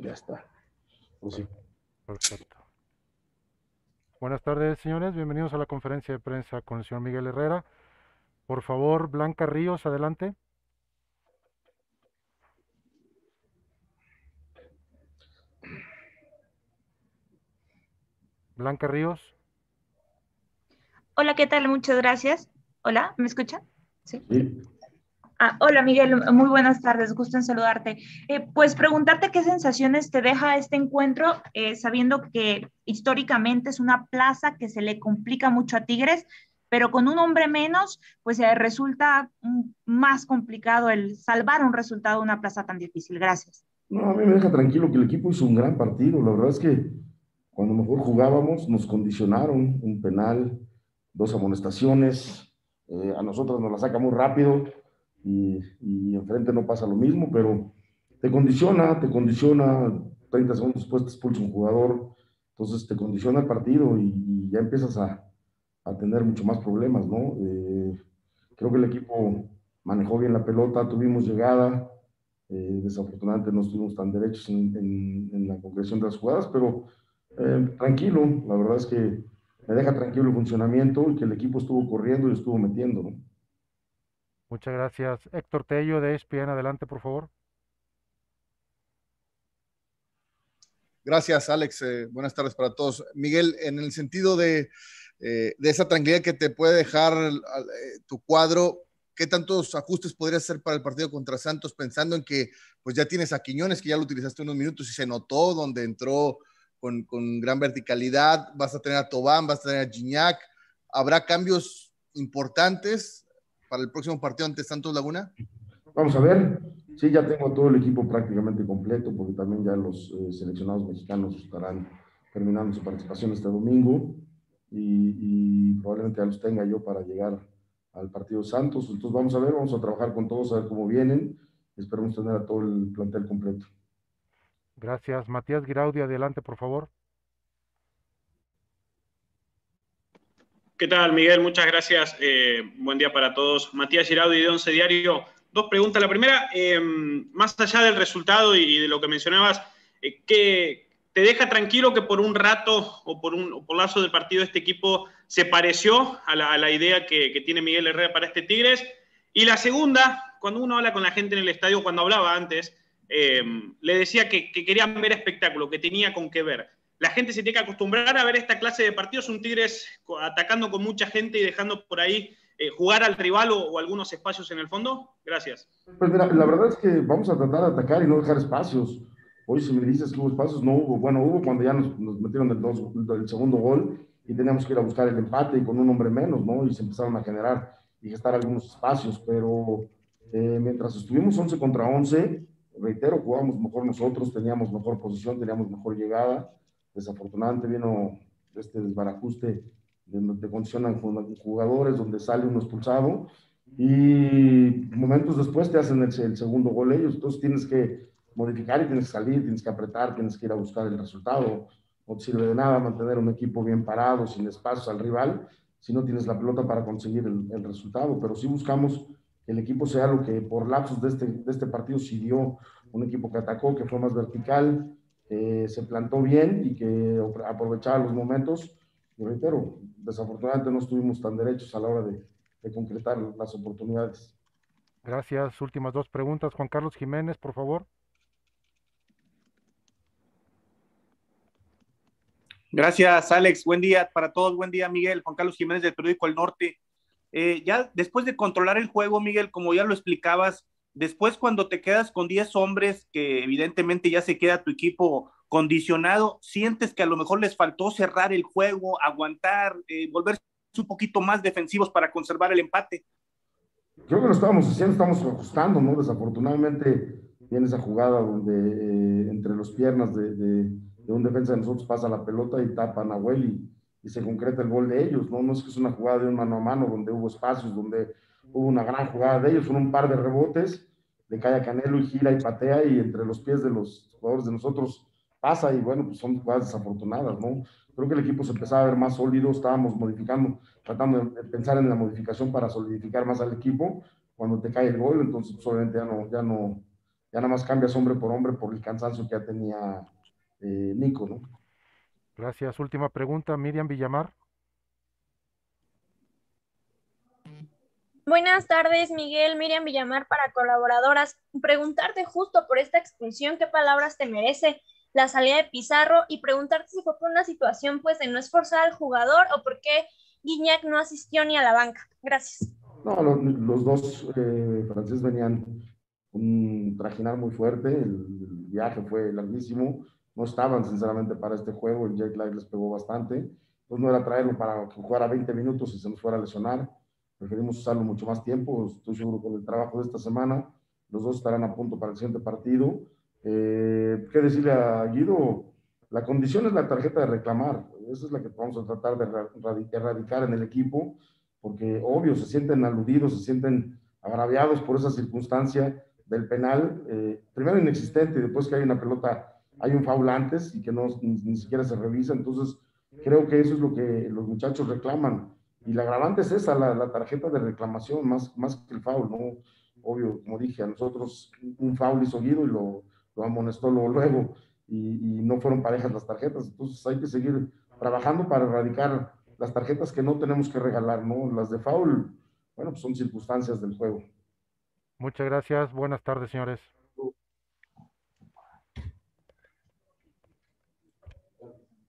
Ya está. Sí. Perfecto. Buenas tardes, señores. Bienvenidos a la conferencia de prensa con el señor Miguel Herrera. Por favor, Blanca Ríos, adelante. Blanca Ríos. Hola, ¿qué tal? Muchas gracias. Hola, ¿me escucha? Sí. Sí. Ah, hola Miguel, muy buenas tardes, gusto en saludarte. Pues preguntarte qué sensaciones te deja este encuentro, sabiendo que históricamente es una plaza que se le complica mucho a Tigres, pero con un hombre menos, pues resulta más complicado el salvar un resultado de una plaza tan difícil. Gracias. No, a mí me deja tranquilo que el equipo hizo un gran partido. La verdad es que cuando mejor jugábamos nos condicionaron un penal, dos amonestaciones, a nosotros nos la saca muy rápido. Y enfrente no pasa lo mismo, pero te condiciona, 30 segundos después te expulsa un jugador, entonces te condiciona el partido y ya empiezas a tener mucho más problemas, ¿no? Creo que el equipo manejó bien la pelota, tuvimos llegada, desafortunadamente no estuvimos tan derechos en la concreción de las jugadas, pero tranquilo, la verdad es que me deja tranquilo el funcionamiento y que el equipo estuvo corriendo y estuvo metiendo, ¿no? Muchas gracias. Héctor Tello, de ESPN, adelante, por favor. Gracias, Alex. Buenas tardes para todos. Miguel, en el sentido de esa tranquilidad que te puede dejar tu cuadro, ¿qué tantos ajustes podrías hacer para el partido contra Santos, pensando en que pues ya tienes a Quiñones, que ya lo utilizaste unos minutos y se notó, donde entró con gran verticalidad? Vas a tener a Tobán, vas a tener a Gignac. ¿Habrá cambios importantes para el próximo partido ante Santos Laguna? Vamos a ver. Sí, ya tengo todo el equipo prácticamente completo, porque también ya los seleccionados mexicanos estarán terminando su participación este domingo y probablemente ya los tenga yo para llegar al partido Santos. Entonces vamos a ver, vamos a trabajar con todos, a ver cómo vienen. Esperamos tener a todo el plantel completo. Gracias. Matías Giraudi, adelante, por favor. ¿Qué tal, Miguel? Muchas gracias. Buen día para todos. Matías Giraudi, de Once Diario. Dos preguntas. La primera, más allá del resultado y de lo que mencionabas, ¿qué te deja tranquilo que por un rato o por lazo del partido este equipo se pareció a la idea que tiene Miguel Herrera para este Tigres? Y la segunda, cuando uno habla con la gente en el estadio, cuando hablaba antes, le decía que querían ver espectáculo, que tenía con qué ver. La gente se tiene que acostumbrar a ver esta clase de partidos, un Tigres atacando con mucha gente y dejando por ahí jugar al rival o algunos espacios en el fondo. Gracias. Pues mira, la verdad es que vamos a tratar de atacar y no dejar espacios. Hoy si me dices que hubo espacios, no hubo. Bueno, hubo cuando ya nos metieron el segundo gol y teníamos que ir a buscar el empate y con un hombre menos, ¿no? Y se empezaron a generar y gestar algunos espacios, pero mientras estuvimos 11 contra 11, reitero, jugábamos mejor nosotros, teníamos mejor posición, teníamos mejor llegada. Desafortunadamente vino este desbarajuste donde te condicionan jugadores, donde sale uno expulsado y momentos después te hacen el segundo gol ellos. Entonces tienes que modificar y tienes que salir, tienes que apretar, tienes que ir a buscar el resultado. No te sirve de nada mantener un equipo bien parado, sin espacios al rival, si no tienes la pelota para conseguir el resultado. Pero sí buscamos que el equipo sea lo que por lapsos de este partido sí dio, un equipo que atacó, que fue más vertical, se plantó bien y que aprovechaba los momentos. Y reitero, desafortunadamente no estuvimos tan derechos a la hora de concretar las oportunidades. Gracias. Últimas dos preguntas. Juan Carlos Jiménez, por favor. Gracias, Alex. Buen día para todos. Buen día, Miguel. Juan Carlos Jiménez, del periódico El Norte. Ya después de controlar el juego, Miguel, como ya lo explicabas, después, cuando te quedas con 10 hombres, que evidentemente ya se queda tu equipo condicionado, ¿sientes que a lo mejor les faltó cerrar el juego, aguantar, volverse un poquito más defensivos para conservar el empate? Creo que lo estábamos haciendo, estamos ajustando, ¿no? Desafortunadamente viene esa jugada donde entre las piernas de un defensa de nosotros pasa la pelota y tapa a Nahuel y se concreta el gol de ellos, ¿no? No es que es una jugada de un mano a mano donde hubo espacios, donde hubo una gran jugada de ellos, fueron un par de rebotes, le cae a Canelo y gira y patea y entre los pies de los jugadores de nosotros pasa y bueno, pues son jugadas desafortunadas, ¿no? Creo que el equipo se empezaba a ver más sólido, estábamos modificando, tratando de pensar en la modificación para solidificar más al equipo, cuando te cae el gol, entonces pues, obviamente ya no, ya no, Ya nada más cambias hombre por el cansancio que ya tenía Nico, ¿no? Gracias. Última pregunta, Miriam Villamar. Buenas tardes, Miguel. Miriam Villamar para Colaboradoras. Preguntarte justo por esta expulsión, ¿qué palabras te merece la salida de Pizarro? Y preguntarte si fue por una situación pues de no esforzar al jugador o por qué Gignac no asistió ni a la banca. Gracias. No, los dos franceses venían un trajinar muy fuerte, el viaje fue larguísimo, no estaban sinceramente para este juego, el Jet Light les pegó bastante, entonces no era traerlo para que jugara 20 minutos y se nos fuera a lesionar, preferimos usarlo mucho más tiempo. Estoy seguro que con el trabajo de esta semana los dos estarán a punto para el siguiente partido. ¿Qué decirle a Guido? La condición es la tarjeta de reclamar, esa es la que vamos a tratar de erradicar en el equipo, porque obvio se sienten aludidos, se sienten agraviados por esa circunstancia del penal, primero inexistente, y después que hay una pelota, hay un foul antes y que no, ni siquiera se revisa. Entonces creo que eso es lo que los muchachos reclaman, y la agravante es esa, la tarjeta de reclamación, más que el foul, ¿no? Obvio, como dije, a nosotros un foul hizo Guido y lo amonestó luego, y no fueron parejas las tarjetas. Entonces hay que seguir trabajando para erradicar las tarjetas que no tenemos que regalar, ¿no? Las de foul, bueno, pues son circunstancias del juego. Muchas gracias. Buenas tardes, señores.